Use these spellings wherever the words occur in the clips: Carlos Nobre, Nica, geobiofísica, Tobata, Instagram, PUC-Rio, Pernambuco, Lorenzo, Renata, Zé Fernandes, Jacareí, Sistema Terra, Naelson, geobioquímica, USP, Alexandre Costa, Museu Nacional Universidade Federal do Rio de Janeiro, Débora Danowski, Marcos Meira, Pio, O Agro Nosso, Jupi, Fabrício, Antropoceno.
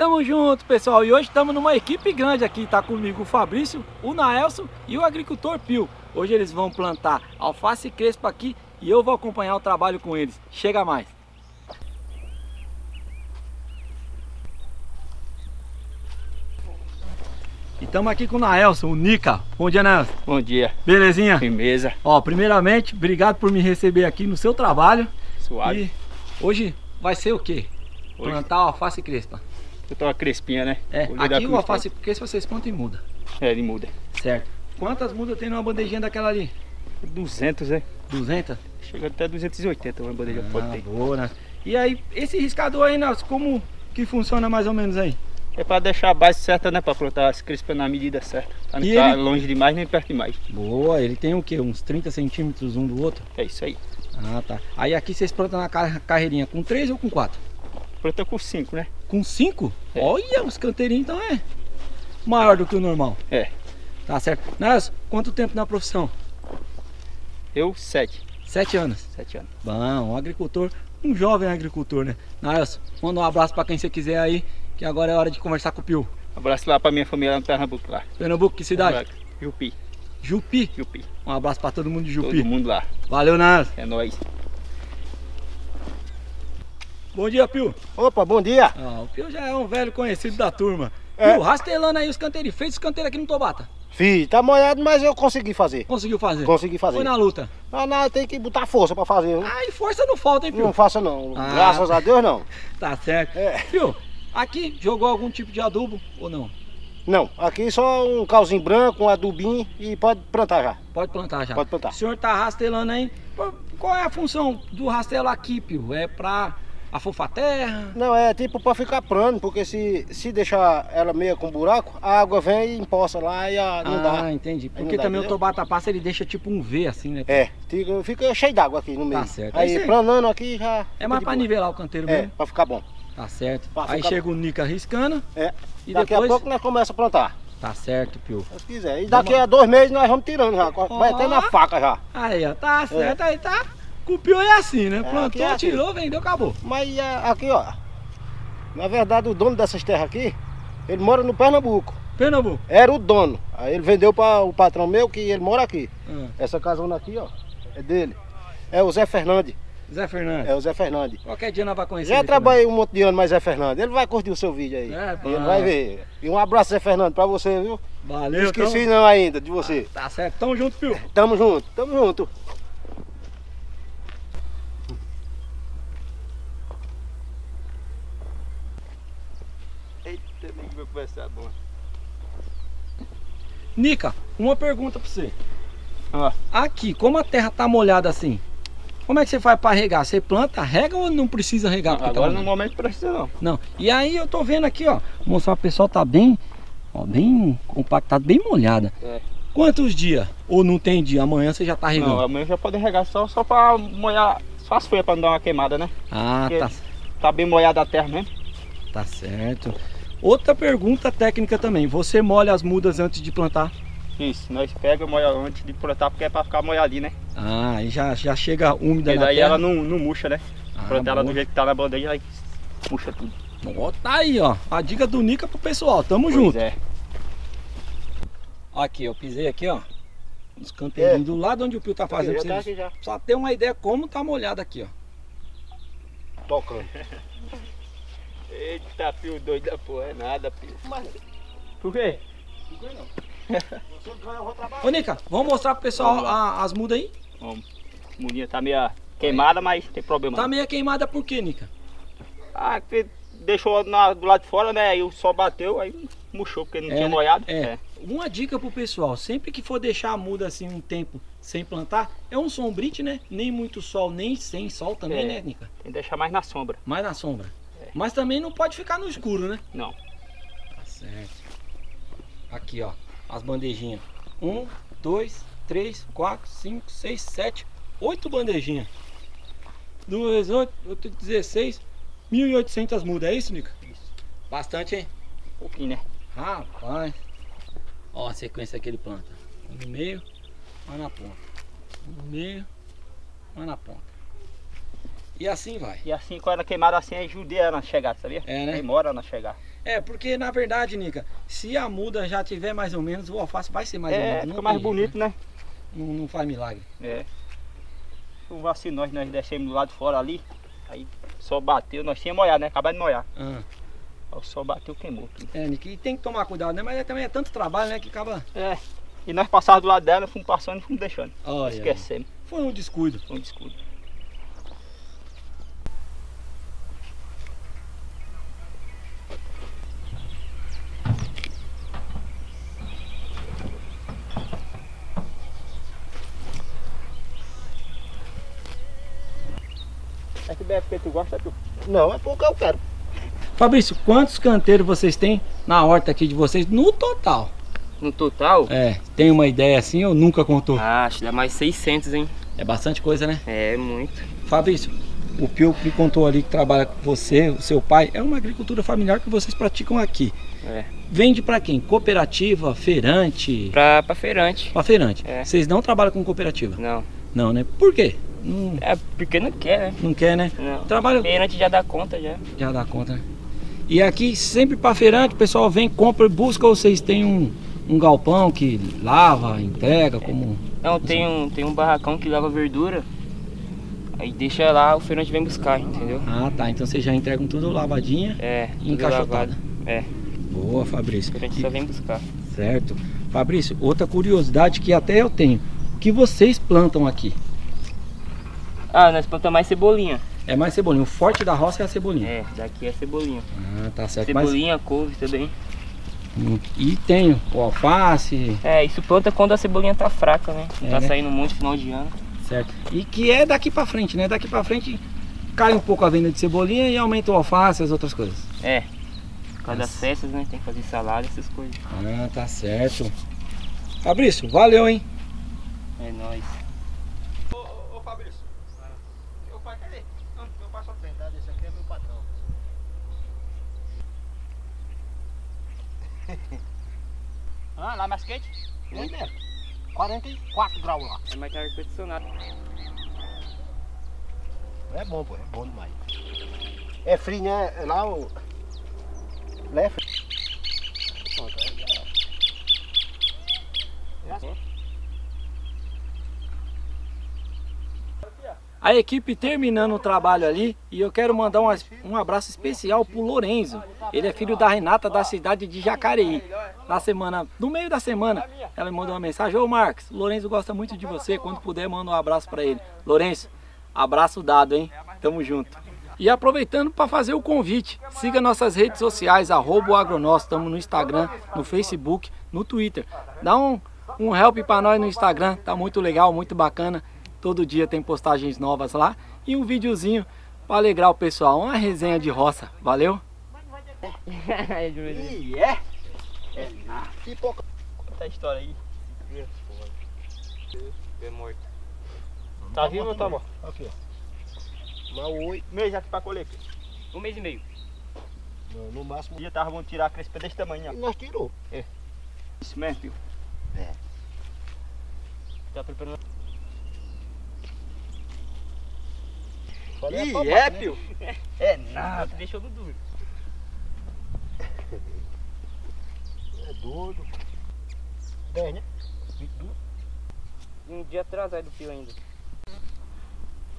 Tamo junto, pessoal, e hoje estamos numa equipe grande aqui. Tá comigo o Fabrício, o Naelson e o agricultor Pio. Hoje eles vão plantar alface e crespa aqui e eu vou acompanhar o trabalho com eles. Chega mais! E estamos aqui com o Naelson, o Nica. Bom dia, Naelson. Bom dia. Belezinha? Firmeza. Ó, primeiramente, obrigado por me receber aqui no seu trabalho. Suave. E hoje vai ser o quê? Hoje? Plantar alface crespa. Plantar uma crespinha, né? É, aqui o alface crespa vocês plantam e muda. É, ele muda. Certo. Quantas mudas tem numa bandejinha daquela ali? 200, né? 200? Chega até 280 uma bandeja pode ter. Boa, né? E aí, esse riscador aí, Naelson, como que funciona mais ou menos aí? É para deixar a base certa, né? Para plantar as crispas na medida certa. Pra não estar longe demais nem perto demais. Boa, ele tem o quê? Uns 30 centímetros um do outro? É isso aí. Ah, tá. Aí aqui vocês plantam na carreirinha com 3 ou com 4? Planta com 5, né? Com 5? É. Olha, os canteirinhos então é maior do que o normal. É. Tá certo. Naelson, quanto tempo na profissão? Eu, 7. 7 anos? 7 anos. Bom, um agricultor, um jovem agricultor, né? Naelson, manda um abraço para quem você quiser aí. Que agora é hora de conversar com o Pio. Um abraço lá pra minha família lá no Pernambuco. Lá. Pernambuco, que cidade? Jupi. Jupi? Jupi. Um abraço pra todo mundo de Jupi. Todo mundo lá. Valeu, Naelson. É nóis. Bom dia, Pio. Opa, bom dia. Ah, o Pio já é um velho conhecido da turma. É. Pio, rastelando aí os canteiros. Fez os canteiros aqui no Tobata? Fiz, tá molhado, mas eu consegui fazer. Conseguiu fazer? Consegui fazer. Foi na luta? Ah, não, tem que botar força pra fazer. Ah, e força não falta, hein, Pio? Não faça não. Ah. Graças a Deus, não. Tá certo. É. Pio. Aqui jogou algum tipo de adubo ou não? Não, aqui só um calzinho branco, um adubinho e pode plantar já. Pode plantar já. Pode plantar. O senhor está rastelando aí. Qual é a função do rastelo aqui, Pio? É para afofar a terra? Não, é tipo para ficar plano, porque se deixar ela meia com buraco, a água vem e empoça lá e não dá. Ah, entendi. Porque dá, também entendeu? O Tobata passa, ele deixa tipo um V assim, né? É, fica cheio d'água aqui no meio. Tá certo. Aí planando aqui já... É mais para nivelar o canteiro mesmo? É, para ficar bom. Tá certo. Aí chega o Nica riscando. É. E daqui a pouco nós começamos a plantar. Tá certo, Pio. Se quiser. E daqui a 2 meses nós vamos tirando já. Vai até na faca já. Aí, ó. Tá certo. Aí tá. Com o Pio é assim, né? Plantou, é assim. Tirou, vendeu, acabou. Mas aqui, ó. Na verdade, o dono dessas terras aqui, ele mora no Pernambuco. Pernambuco? Era o dono. Aí ele vendeu para o patrão meu, que ele mora aqui. Essa casona aqui, ó. É dele. É o Zé Fernandes. Zé Fernandes. É o Zé Fernandes. Qualquer dia nós vamos conhecer. Já trabalhei um monte de ano, mas Zé Fernandes. Ele vai curtir o seu vídeo aí. É, ele vai ver. E um abraço, Zé Fernandes, pra você, viu? Valeu. Não esqueci não ainda de você. Ah, tá certo. Tamo junto, Pio. Tamo junto, tamo junto. Eita, nem que meu conversar bom. Nica, uma pergunta pra você. Ah. Aqui, como a terra tá molhada assim? Como é que você faz para regar? Você planta, rega ou não precisa regar? Não, agora tá no momento precisa não. Não. E aí eu tô vendo aqui, ó. Vou mostrar, o pessoal tá bem, ó, bem compactado, bem molhada. É. Quantos dias? Ou não tem dia? Amanhã você já tá regando? Não, amanhã já pode regar só para molhar, só as folhas para não dar uma queimada, né? Ah, porque tá. Tá bem molhada a terra mesmo. Tá certo. Outra pergunta técnica também. Você molha as mudas antes de plantar? Isso, nós pegamos antes de plantar porque é para ficar molhadinho, né? Ah, e já chega úmida na terra. E daí ela não murcha, né? Plantar ela do jeito que tá na bandeja, aí puxa tudo. Ó, tá aí, ó. A dica do Nica pro pessoal, tamo junto. É. Aqui, eu pisei aqui, ó. Os canteirinhos do lado onde o Pio tá fazendo. Pra vocês só ter uma ideia como tá molhado aqui, ó. Tocando. Eita, Pio doido da porra, é nada, Pio. Mas... Por quê? Não ganha não. Ô Nica, vamos mostrar pro pessoal as mudas aí? Vamos. A mudinha tá meio queimada, mas tem problema. Tá meio queimada por quê, Nica? Ah, que deixou do lado de fora, né? Aí o sol bateu, aí murchou, porque não tinha molhado. É. Uma dica pro pessoal, sempre que for deixar a muda assim um tempo sem plantar, é um sombrite, né? Nem muito sol, nem sem sol também, né, Nica? Tem que deixar mais na sombra. Mais na sombra. É. Mas também não pode ficar no escuro, né? Não. Tá certo. Aqui, ó. As bandejinhas. 1, 2, 3, 4, 5, 6, 7, 8 bandejinhas. 2, 8, 16, 1.800 mudas. É isso, Nica? Isso. Bastante, hein? Um pouquinho, né? Rapaz. Ó a sequência que ele planta. No meio, vai na ponta. No meio, vai na ponta. E assim vai. E assim, quando ela queimada assim, aí judia ela chegar, sabia? É, né? Demora ela chegar. É, porque na verdade, Nica, se a muda já tiver mais ou menos, o alface vai ser mais ou menos. Fica não mais tem, bonito, né? Não faz milagre. É. O vacilo nós deixamos do lado de fora ali, aí só bateu, nós tínhamos molhado, né? Acabado de molhar. O sol bateu, queimou tudo. É, Nica, e tem que tomar cuidado, né? Mas também é tanto trabalho, né? Que acaba... É. E nós passávamos do lado dela, fomos passando e fomos deixando. Olha, esquecemos. Foi um descuido. Foi um descuido. É que bebe porque tu gosta, tu... Não, é porque eu quero. Fabrício, quantos canteiros vocês têm na horta aqui de vocês no total? No total? É, tem uma ideia assim ou nunca contou? Ah, acho que dá mais 600, hein? É bastante coisa, né? É, muito. Fabrício, o Pio me contou ali que trabalha com você, o seu pai, é uma agricultura familiar que vocês praticam aqui. É. Vende pra quem? Cooperativa, feirante? Pra feirante. Pra feirante. É. Vocês não trabalham com cooperativa? Não. Não, né? Por quê? Não... É porque não quer, né? Não quer, né? Não. Trabalho... Feirante já dá conta, já. Já dá conta, né? E aqui, sempre pra feirante, o pessoal vem, compra e busca, ou vocês têm um galpão que lava, entrega, como... Não, tem um barracão que lava verdura, aí deixa lá, o feirante vem buscar, entendeu? Ah, tá, então vocês já entregam tudo lavadinha e encaixotada. É. Boa, Fabrício. O feirante só vem buscar. Certo. Fabrício, outra curiosidade que até eu tenho, o que vocês plantam aqui? Ah, nós plantamos mais cebolinha. É mais cebolinha, o forte da roça é a cebolinha. É, daqui é cebolinha. Ah, tá certo. Cebolinha, mas... couve também. E tem o alface. É, isso planta quando a cebolinha tá fraca, né? Tá saindo um monte no final de ano. Certo. E que é daqui pra frente, né? Daqui pra frente cai um pouco a venda de cebolinha e aumenta o alface e as outras coisas. É. Por causa das festas, né? Tem que fazer salada, essas coisas. Ah, tá certo. Fabrício, valeu, hein? É nóis. Ô Fabrício. Meu pai, cadê? Meu pai só tem, tá? Esse aqui é meu patrão. Ah, lá mais quente? Muito mesmo. 44 graus lá. É mais que ar-condicionado. É bom, pô. É bom demais. É frio, né? Lá o... Lá é frio. A equipe terminando o trabalho ali, e eu quero mandar um abraço especial pro Lorenzo. Ele é filho da Renata, da cidade de Jacareí. No meio da semana, ela me mandou uma mensagem: ô Marcos, o Lorenzo gosta muito de você, quando puder manda um abraço pra ele. Lorenzo, abraço dado, hein? Tamo junto. E aproveitando para fazer o convite, siga nossas redes sociais, @oagronosso, estamos no Instagram, no Facebook, no Twitter. Dá um help pra nós no Instagram, tá muito legal, muito bacana. Todo dia tem postagens novas lá e um videozinho para alegrar o pessoal, uma resenha de roça, valeu? Conta a história aí. É morto. Tá vivo ou tá morto? Aqui, ó. Mas 8 meses aqui para colher aqui. 1 mês e meio. Não, no máximo. Um dia tava vão tirar a crespa desse tamanho, ó. E nós tirou. É. Isso mesmo, Pio? É. Tá preparando. Ih, é, Pio? Né? É nada. Deixou no duro. É doido. 10, né? 22. Um dia atrasado do Pio ainda.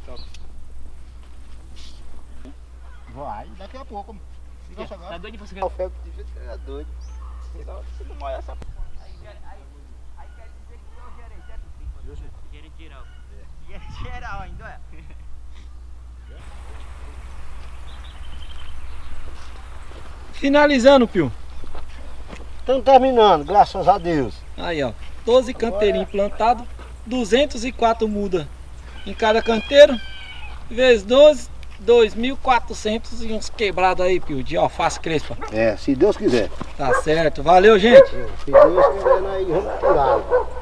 Toma. Vai, daqui a pouco. Tá doido de você ganhar? É doido. Você não molha essa porra. Aí quer dizer que eu gerei, certo? Gerei geral. Gerei geral ainda, é? Finalizando, Pio. Estamos terminando, graças a Deus. Aí, ó, 12 canteirinhos plantados, 204 mudas em cada canteiro, vezes 12, 2.400 e uns quebrados aí, Pio, de alface crespa. É, se Deus quiser. Tá certo, valeu, gente. Se Deus quiser, nós vamos tirar.